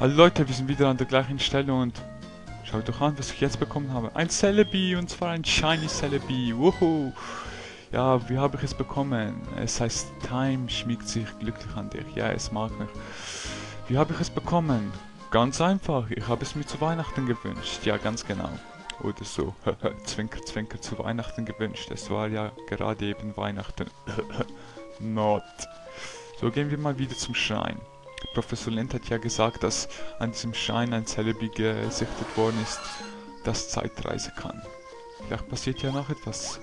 Hallo Leute, wir sind wieder an der gleichen Stelle und schaut doch an, was ich jetzt bekommen habe. Ein Celebi, und zwar ein Shiny Celebi. Woho! Ja, wie habe ich es bekommen? Es heißt, Time schmiegt sich glücklich an dich. Ja, es mag mich. Wie habe ich es bekommen? Ganz einfach, ich habe es mir zu Weihnachten gewünscht. Ja, ganz genau. Oder so. Zwinker, zwinker, zu Weihnachten gewünscht. Es war ja gerade eben Weihnachten. Not. So, gehen wir mal wieder zum Schrein. Professor Lent hat ja gesagt, dass an diesem Schrein ein Celebi gesichtet worden ist, das Zeitreise kann. Vielleicht passiert ja noch etwas.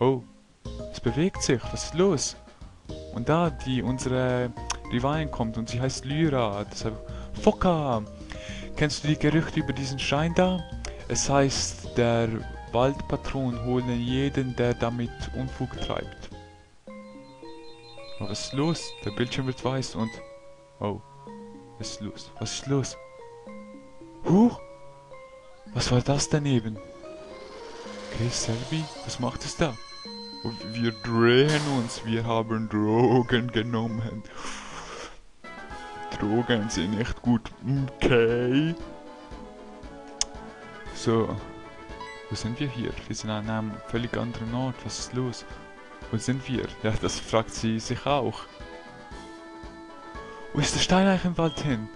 Oh, es bewegt sich, was ist los? Und da, unsere Rivalen kommt und sie heißt Lyra, deshalb Fokka! Kennst du die Gerüchte über diesen Schrein da? Es heißt, der Waldpatron holt jeden, der damit Unfug treibt. Was ist los? Der Bildschirm wird weiß und... Oh, was ist los? Was ist los? Huch! Was war das daneben? Okay, Selby, was macht es da? Wir drehen uns, wir haben Drogen genommen. Drogen sind nicht gut, okay? So, wo sind wir hier? Wir sind an einem völlig anderen Ort, was ist los? Wo sind wir? Ja, das fragt sie sich auch. Wo ist der Steineichenwald hin?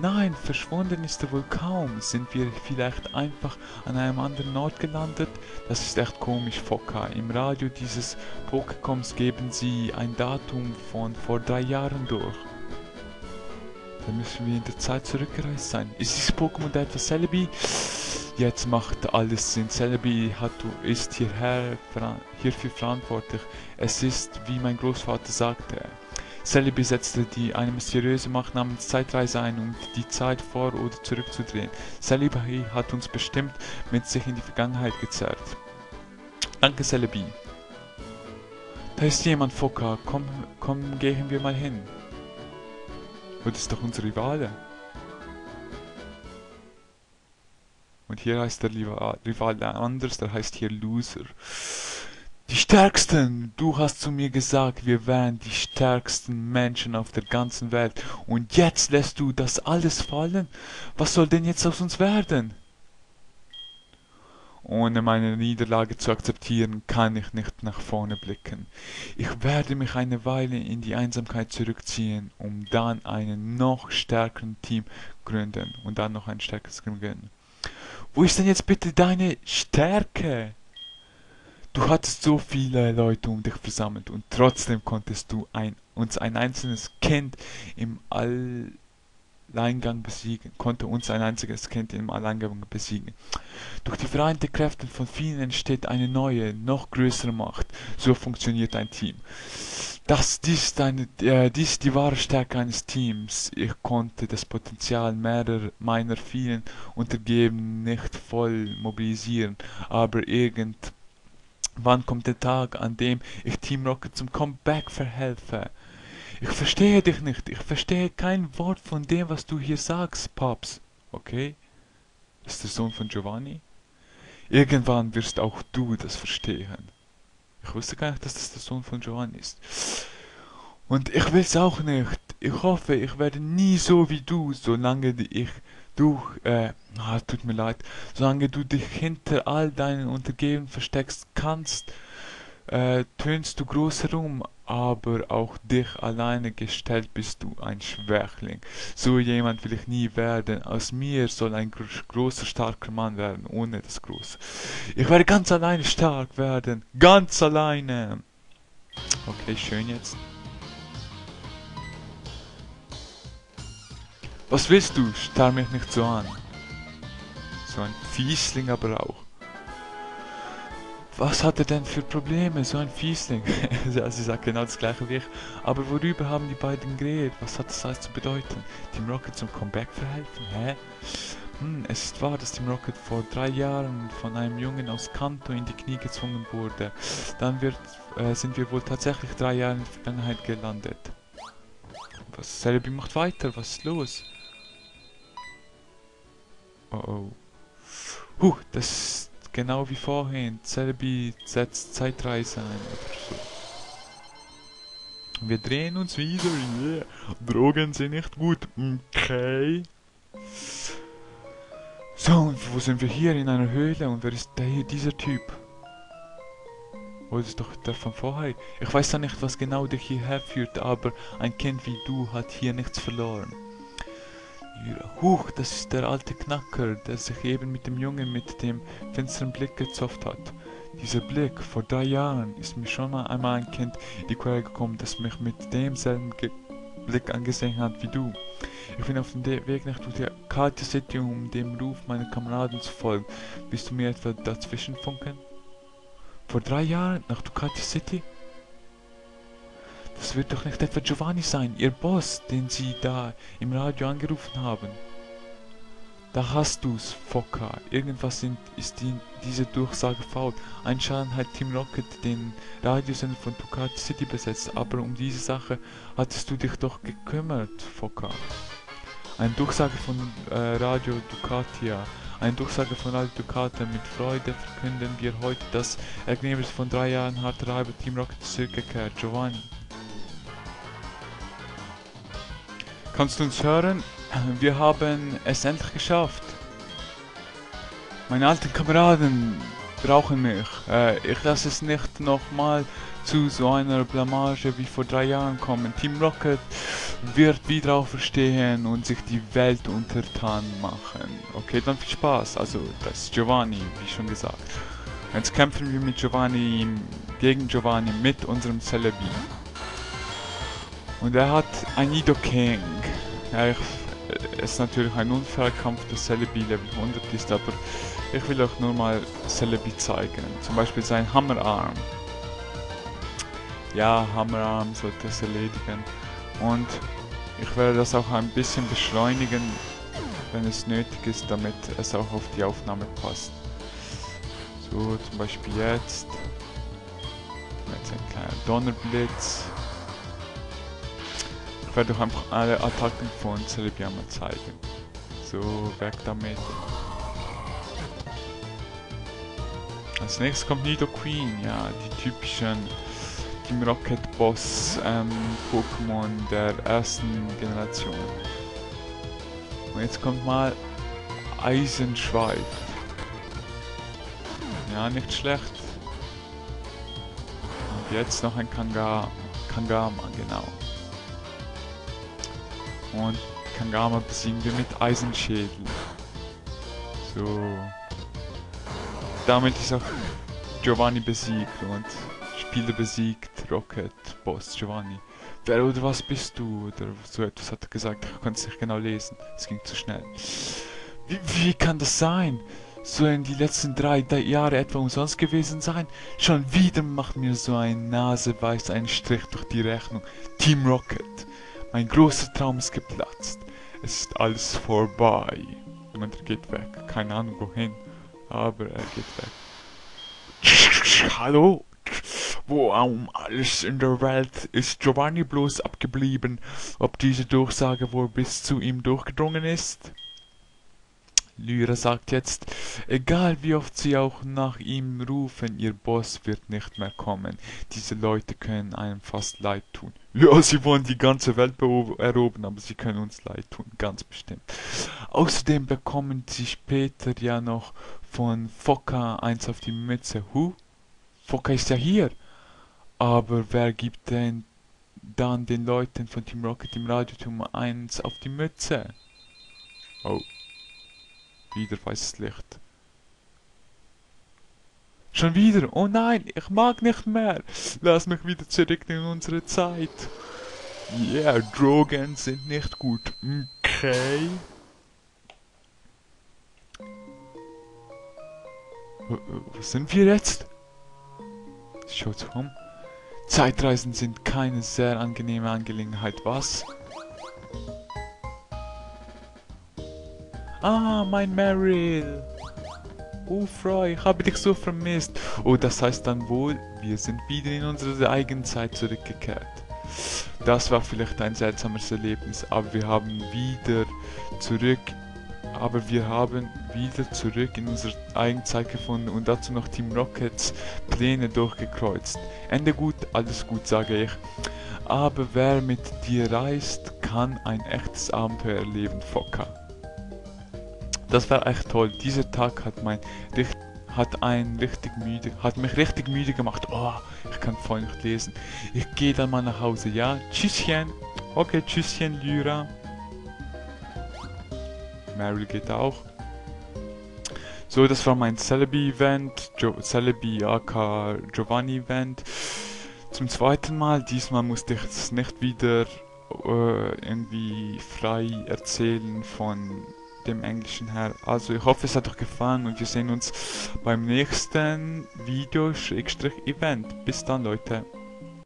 Nein, verschwunden ist er wohl kaum. Sind wir vielleicht einfach an einem anderen Ort gelandet? Das ist echt komisch, Fokka. Im Radio dieses Pokécoms geben sie ein Datum von vor 3 Jahren durch. Dann müssen wir in der Zeit zurückgereist sein. Ist dieses Pokémon da etwa Celebi? Jetzt macht alles Sinn. Celebi ist hierfür verantwortlich. Es ist, wie mein Großvater sagte. Celebi setzte eine mysteriöse Macht namens Zeitreise ein, um die Zeit vor- oder zurückzudrehen. Celebi hat uns bestimmt mit sich in die Vergangenheit gezerrt. Danke, Celebi. Da ist jemand, Fokka. Komm, gehen wir mal hin. Und das ist doch unser Rivale. Und hier heißt der Rivale anders, der heißt hier Loser. Die Stärksten! Du hast zu mir gesagt, wir wären die stärksten Menschen auf der ganzen Welt. Und jetzt lässt du das alles fallen? Was soll denn jetzt aus uns werden? Ohne meine Niederlage zu akzeptieren, kann ich nicht nach vorne blicken. Ich werde mich eine Weile in die Einsamkeit zurückziehen, um dann einen noch stärkeren Team gründen. Und dann noch ein stärkeres Team gründen. Wo ist denn jetzt bitte deine Stärke? Du hattest so viele Leute um dich versammelt und trotzdem konntest du uns ein einziges Kind im Alleingang besiegen. Durch die vereinte Kräfte von vielen entsteht eine neue, noch größere Macht. So funktioniert ein Team. Dies ist die wahre Stärke eines Teams. Ich konnte das Potenzial meiner vielen Untergebenen nicht voll mobilisieren, aber Wann kommt der Tag, an dem ich Team Rocket zum Comeback verhelfe? Ich verstehe dich nicht. Ich verstehe kein Wort von dem, was du hier sagst, Paps. Okay? Das ist der Sohn von Giovanni? Irgendwann wirst auch du das verstehen. Ich wusste gar nicht, dass das der Sohn von Giovanni ist. Und ich will's auch nicht. Ich hoffe, ich werde nie so wie du, solange du dich hinter all deinen Untergebenen versteckst kannst, tönst du groß herum, aber auch dich alleine gestellt bist du ein Schwächling. So jemand will ich nie werden. Aus mir soll ein großer, starker Mann werden, ohne das Große. Ich werde ganz alleine stark werden. Ganz alleine. Okay, schön jetzt. Was willst du? Starr mich nicht so an. So ein Fiesling aber auch. Was hat er denn für Probleme? So ein Fiesling. Ja, sie sagt genau das gleiche wie ich. Aber worüber haben die beiden geredet? Was hat das alles zu bedeuten? Team Rocket zum Comeback verhelfen? Hä? Es ist wahr, dass Team Rocket vor 3 Jahren von einem Jungen aus Kanto in die Knie gezwungen wurde. Dann sind wir wohl tatsächlich 3 Jahre in der Vergangenheit gelandet. Was? Celebi macht weiter. Was ist los? Oh oh. Huh, das ist genau wie vorhin. Celebi setzt Zeitreise ein oder so. Wir drehen uns wieder. Yeah. Drogen sind nicht gut. Okay. So, und wo sind wir hier? In einer Höhle. Und wer ist der hier, dieser Typ? Oh, das ist doch der von vorher. Ich weiß ja nicht, was genau dich hierher führt, aber ein Kind wie du hat hier nichts verloren. Huch, das ist der alte Knacker, der sich eben mit dem Jungen mit dem finsteren Blick gezofft hat. Dieser Blick, vor 3 Jahren ist mir schon einmal ein Kind in die Quere gekommen, das mich mit demselben Blick angesehen hat wie du. Ich bin auf dem Weg nach Ducati City, um dem Ruf meiner Kameraden zu folgen. Willst du mir etwa dazwischen funken? Vor 3 Jahren nach Ducati City? Das wird doch nicht etwa Giovanni sein, ihr Boss, den sie da im Radio angerufen haben. Da hast du's, Fokka. Irgendwas ist in dieser Durchsage faul. Anscheinend hat Team Rocket den Radiosender von Ducati City besetzt, aber um diese Sache hattest du dich doch gekümmert, Fokka. Eine Durchsage von Radio Ducatia. Eine Durchsage von Radio Ducatia. Mit Freude verkünden wir heute das Ergebnis von 3 Jahren harter Arbeit. Team Rocket zurückgekehrt. Giovanni. Kannst du uns hören? Wir haben es endlich geschafft. Meine alten Kameraden brauchen mich. Ich lasse es nicht nochmal zu so einer Blamage wie vor 3 Jahren kommen. Team Rocket wird wieder auferstehen und sich die Welt untertan machen. Okay, dann viel Spaß. Also, das ist Giovanni, wie schon gesagt. Jetzt kämpfen wir mit Giovanni, gegen Giovanni, mit unserem Celebi. Und er hat ein Nido King. Ja, es ist natürlich ein unfairer Kampf, dass Celebi Level 100 ist, aber ich will euch nur mal Celebi zeigen. Zum Beispiel sein Hammerarm. Ja, Hammerarm sollte es erledigen. Und ich werde das auch ein bisschen beschleunigen, wenn es nötig ist, damit es auch auf die Aufnahme passt. So, zum Beispiel jetzt. Jetzt ein kleiner Donnerblitz. Ich werde euch einfach alle Attacken von Celebi einmal zeigen. So, weg damit. Als nächstes kommt Nidoqueen, ja, die typischen Team Rocket Boss Pokémon der ersten Generation. Und jetzt kommt mal Eisenschweif. Ja, nicht schlecht. Und jetzt noch ein Kangama, genau. Und Kangama besiegen wir mit Eisenschädel. So. Damit ist auch Giovanni besiegt und Spieler besiegt Rocket Boss Giovanni. Wer oder was bist du? Oder so etwas hat er gesagt. Ich konnte es nicht genau lesen. Es ging zu schnell. Wie kann das sein? Sollen die letzten 3 Jahre etwa umsonst gewesen sein? Schon wieder macht mir so ein Naseweiß einen Strich durch die Rechnung. Team Rocket. Mein großer Traum ist geplatzt. Es ist alles vorbei. Und er geht weg. Keine Ahnung wohin. Aber er geht weg. Hallo? Wo um alles in der Welt ist Giovanni bloß abgeblieben? Ob diese Durchsage wohl bis zu ihm durchgedrungen ist? Lyra sagt jetzt, egal wie oft sie auch nach ihm rufen, ihr Boss wird nicht mehr kommen. Diese Leute können einem fast leid tun. Ja, sie wollen die ganze Welt erobern, aber sie können uns leid tun, ganz bestimmt. Außerdem bekommen sie später ja noch von Fokka eins auf die Mütze. Huh? Fokka ist ja hier. Aber wer gibt denn dann den Leuten von Team Rocket im Radioturm eins auf die Mütze? Oh. Wieder weißes Licht. Schon wieder? Oh nein, ich mag nicht mehr. Lass mich wieder zurück in unsere Zeit. Yeah, Drogen sind nicht gut. Okay. Wo sind wir jetzt? Schaut um. Zeitreisen sind keine sehr angenehme Angelegenheit, was? Ah, mein Meryl! Oh, Freu, ich habe dich so vermisst. Oh, das heißt dann wohl, wir sind wieder in unsere eigene Zeit zurückgekehrt. Das war vielleicht ein seltsames Erlebnis, aber wir haben wieder zurück in unsere eigene Zeit gefunden und dazu noch Team Rockets Pläne durchgekreuzt. Ende gut, alles gut, sage ich. Aber wer mit dir reist, kann ein echtes Abenteuer erleben, Fokka. Das war echt toll. Dieser Tag hat mich richtig müde gemacht. Oh, ich kann voll nicht lesen. Ich gehe dann mal nach Hause, ja? Tschüsschen. Okay, tschüsschen, Lyra. Meryl geht auch. So, das war mein Celebi-Event. Celebi aka Giovanni-Event. Zum zweiten Mal. Diesmal musste ich es nicht wieder irgendwie frei erzählen von dem englischen her. Also ich hoffe, es hat euch gefallen und wir sehen uns beim nächsten Video-Event. Bis dann, Leute.